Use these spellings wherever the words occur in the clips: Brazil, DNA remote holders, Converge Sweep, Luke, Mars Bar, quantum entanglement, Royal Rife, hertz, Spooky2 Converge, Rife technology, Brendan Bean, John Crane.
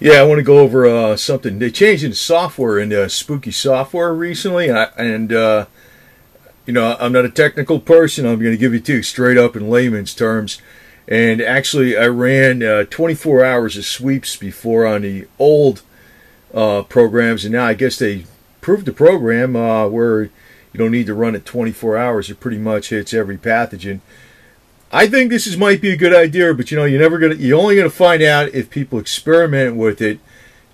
Yeah, I want to go over something. They changed in software, in Spooky software recently, and you know, I'm not a technical person. I'm going to give you two straight up in layman's terms. And actually, I ran 24 hours of sweeps before on the old programs, and now I guess they proved the program where you don't need to run it 24 hours. It pretty much hits every pathogen. I think this might be a good idea, but you know, you're only gonna find out if people experiment with it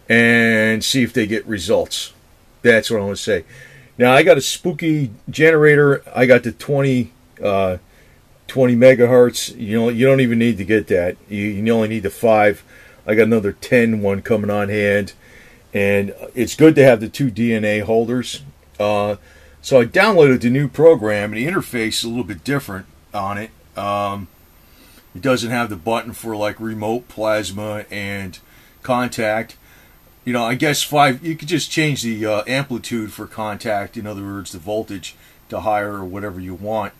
and see if they get results. That's what I want to say. Now I got a spooky generator. I got the 20 megahertz. You know, you don't even need to get that. You only need the 5. I got another 10 one coming on hand, and it's good to have the 2 DNA holders. So I downloaded the new program, and the interface is a little bit different on it. It doesn't have the button for like remote, plasma, and contact. You know, I guess 5. You could just change the amplitude for contact. In other words, the voltage to higher or whatever you want.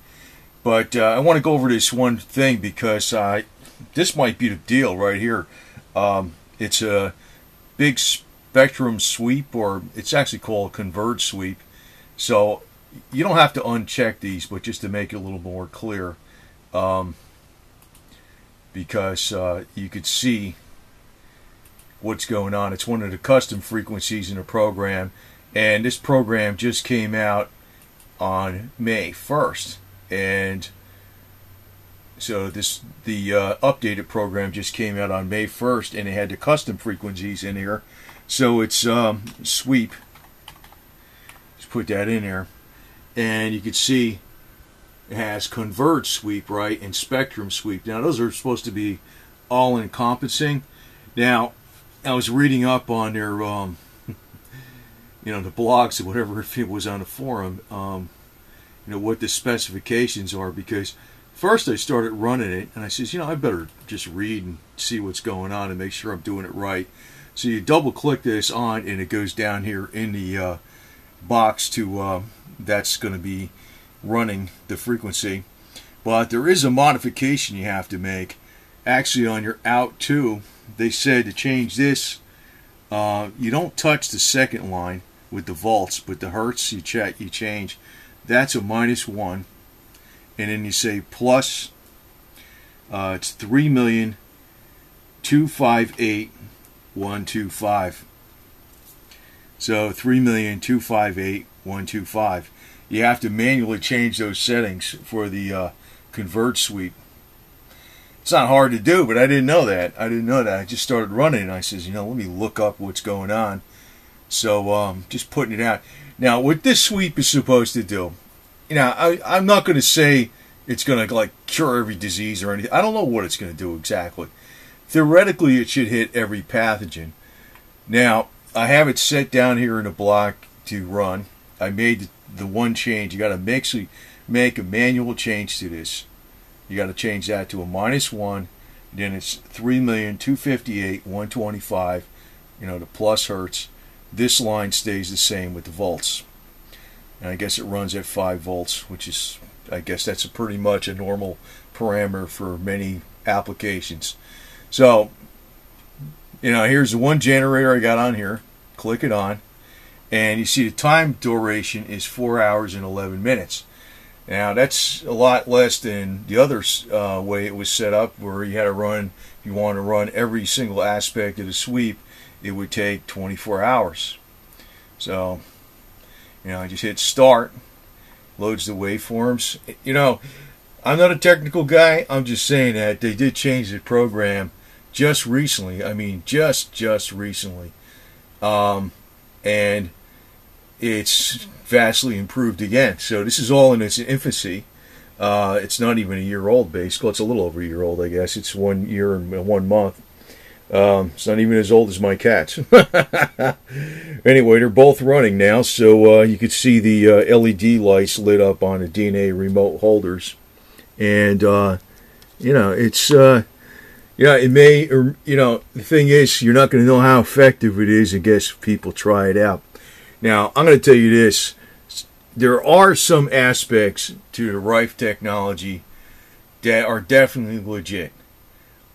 But I want to go over this one thing because this might be the deal right here. It's a big spectrum sweep, or it's actually called Converge Sweep. So you don't have to uncheck these, but just to make it a little more clear. Because you could see what's going on. It's one of the custom frequencies in the program, and this program just came out on May 1st, and so the updated program just came out on May 1st, and it had the custom frequencies in here. So it's sweep. Let's put that in there, and you could see it has Converge Sweep, right, and Spectrum Sweep. Now, those are supposed to be all-encompassing. Now, I was reading up on their, you know, the blogs or whatever, if it was on the forum, you know, what the specifications are, because first I started running it, and I says, you know, I better just read and see what's going on and make sure I'm doing it right. So you double-click this on, and it goes down here in the box to, that's going to be running the frequency. But there is a modification you have to make actually on your out 2. They said to change this, you don't touch the second line with the volts, but the hertz you change. That's a -1, and then you say plus it's 3,258,125. So 3,258,125. You have to manually change those settings for the Converge Sweep. It's not hard to do, but I didn't know that. I just started running, and I says, you know, let me look up what's going on. So just putting it out. Now, what this sweep is supposed to do, you know, I'm not going to say it's going to like cure every disease or anything. I don't know what it's going to do exactly. Theoretically, it should hit every pathogen. Now, I have it set down here in a block to run. I made the one change. You got to make a manual change to this. You got to change that to a -1. Then it's 3,258,125. You know, the plus hertz. This line stays the same with the volts. And I guess it runs at 5 volts, which is, I guess that's pretty much a normal parameter for many applications. So, you know, here's the one generator I got on here. Click it on. And you see the time duration is 4 hours and 11 minutes. Now that's a lot less than the other way it was set up, where you had to run, if you want to run every single aspect of the sweep, it would take 24 hours. So, you know, I just hit start, loads the waveforms. You know, I'm not a technical guy. I'm just saying that they did change the program just recently. I mean, just recently. And it's vastly improved again. So this is all in its infancy. It's not even a year old, basically. It's a little over a year old, I guess. It's 1 year and 1 month. It's not even as old as my cats. Anyway, they're both running now. So you can see the LED lights lit up on the DNA remote holders. And, you know, it's... yeah, it may, or, you know, the thing is, you're not going to know how effective it is, I guess, if people try it out. Now, I'm going to tell you this. There are some aspects to the Rife technology that are definitely legit.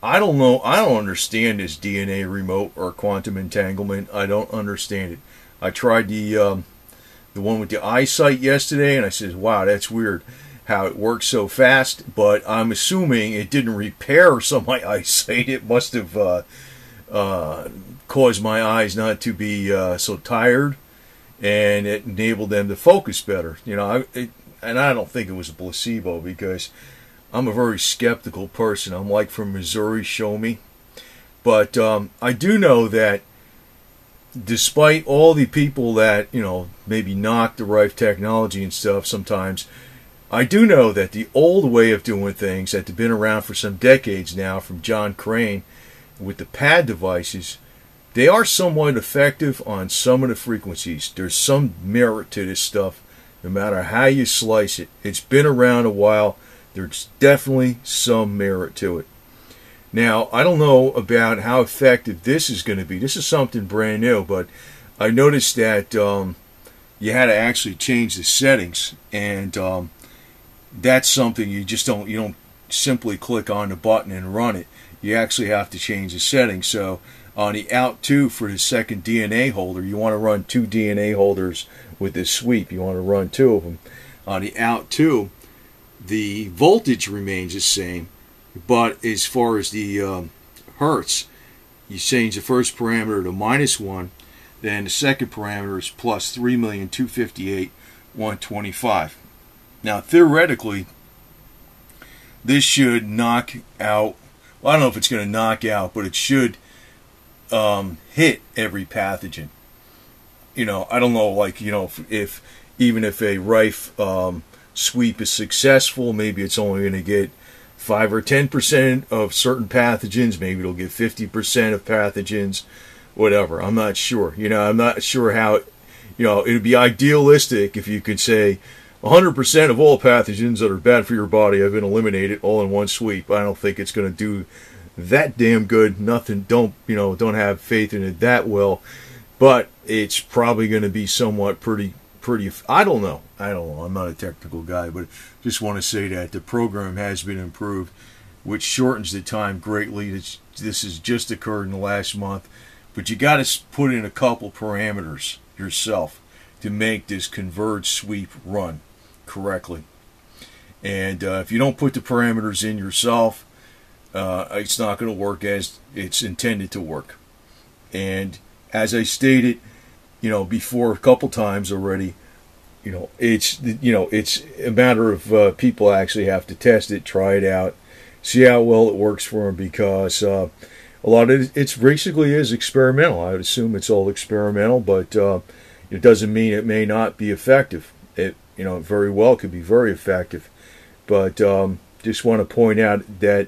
I don't know. I don't understand this DNA remote or quantum entanglement. I don't understand it. I tried the one with the eyesight yesterday, and I said, wow, that's weird how it works so fast. But I'm assuming it didn't repair some of my eyesight. It must have caused my eyes not to be so tired, and it enabled them to focus better. You know, and I don't think it was a placebo, because I'm a very skeptical person. I'm like from Missouri, show me. But I do know that despite all the people that, you know, maybe knock the Rife technology and stuff sometimes, I do know that the old way of doing things that's been around for some decades now from John Crane with the pad devices, they are somewhat effective on some of the frequencies. There's some merit to this stuff, no matter how you slice it. It's been around a while. There's definitely some merit to it. Now, I don't know about how effective this is going to be. This is something brand new, but I noticed that you had to actually change the settings, and that's something you just don't, you don't simply click on the button and run it. You actually have to change the settings. So on the out 2 for the second DNA holder, you want to run 2 DNA holders with this sweep. You want to run 2 of them. On the out 2, the voltage remains the same, but as far as the hertz, you change the first parameter to -1, then the second parameter is plus 3,258,125. Now, theoretically, this should knock out, well, I don't know if it's going to knock out, but it should hit every pathogen. You know, I don't know, like, you know, if even if a Rife sweep is successful, maybe it's only going to get 5 or 10% of certain pathogens, maybe it'll get 50% of pathogens, whatever. I'm not sure. You know, I'm not sure how, you know, it would be idealistic if you could say 100% of all pathogens that are bad for your body have been eliminated all in one sweep. I don't think it's going to do that damn good. Nothing, don't, you know, don't have faith in it that well. But it's probably going to be somewhat pretty, I don't know, I'm not a technical guy, but just want to say that the program has been improved, which shortens the time greatly. This has just occurred in the last month, but you got to put in a couple parameters yourself to make this Converge sweep run correctly. And if you don't put the parameters in yourself, it's not going to work as it's intended to work. And as I stated, you know, before a couple times already, you know, it's a matter of people actually have to test it, try it out, see how well it works for them, because a lot of it's basically is experimental. I would assume it's all experimental, but it doesn't mean it may not be effective. It, you know, very well could be very effective, but just want to point out that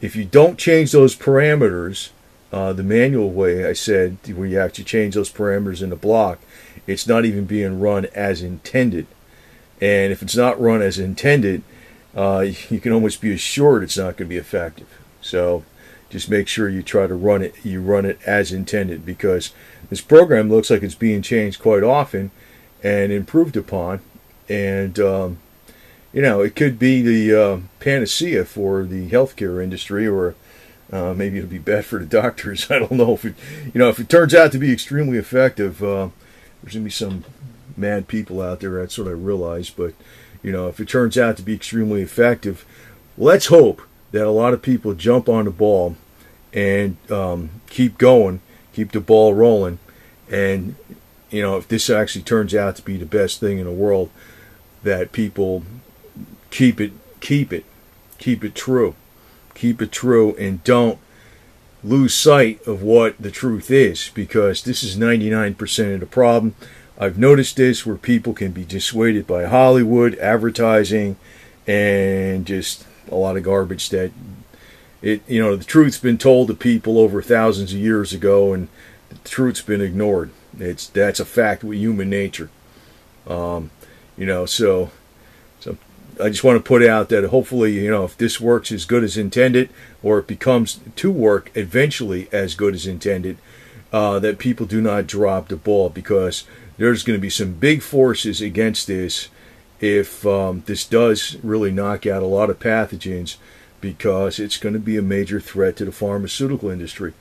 if you don't change those parameters, the manual way, I said, where you actually change those parameters in the block, it's not even being run as intended. And if it's not run as intended, you can almost be assured it's not going to be effective. So just make sure you try to run it, you run it as intended, because this program looks like it's being changed quite often and improved upon. And, you know, it could be the panacea for the healthcare industry, or maybe it'll be bad for the doctors. I don't know if it, you know, if it turns out to be extremely effective. There's gonna be some mad people out there. That's what I realize. But you know, if it turns out to be extremely effective, let's hope that a lot of people jump on the ball and keep going, keep the ball rolling. And you know, if this actually turns out to be the best thing in the world, that people keep it true. Keep it true, and don't lose sight of what the truth is, because this is 99% of the problem. I've noticed this where people can be dissuaded by Hollywood, advertising, and just a lot of garbage that, it, you know, the truth's been told to people over thousands of years ago, and the truth's been ignored. That's a fact with human nature. You know, so I just want to put out that hopefully, you know, if this works as good as intended, or it becomes to work eventually as good as intended, that people do not drop the ball, because there's going to be some big forces against this if this does really knock out a lot of pathogens, because it's going to be a major threat to the pharmaceutical industry.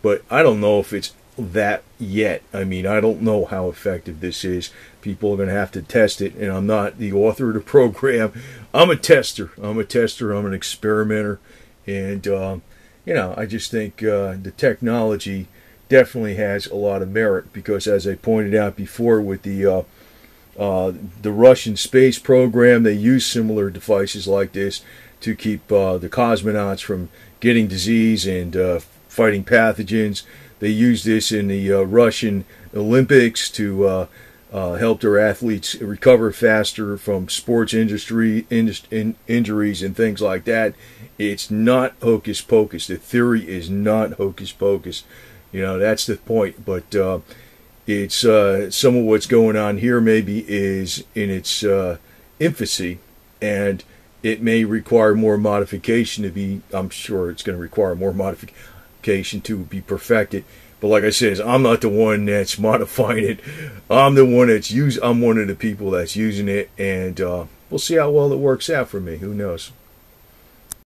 But I don't know if it's that yet. I mean, I don't know how effective this is. People are going to have to test it, and I'm not the author of the program. I'm a tester. I'm an experimenter, and you know, I just think the technology definitely has a lot of merit because, as I pointed out before, with the Russian space program, they use similar devices like this to keep the cosmonauts from getting disease and fighting pathogens. They used this in the Russian Olympics to help their athletes recover faster from sports injuries and things like that. It's not hocus pocus. The theory is not hocus pocus. You know, that's the point. But it's some of what's going on here maybe is in its infancy, and it may require more modification to be, I'm sure it's going to require more modification to be perfected. But like I said, I'm not the one that's modifying it. I'm one of the people that's using it, and we'll see how well it works out for me. Who knows?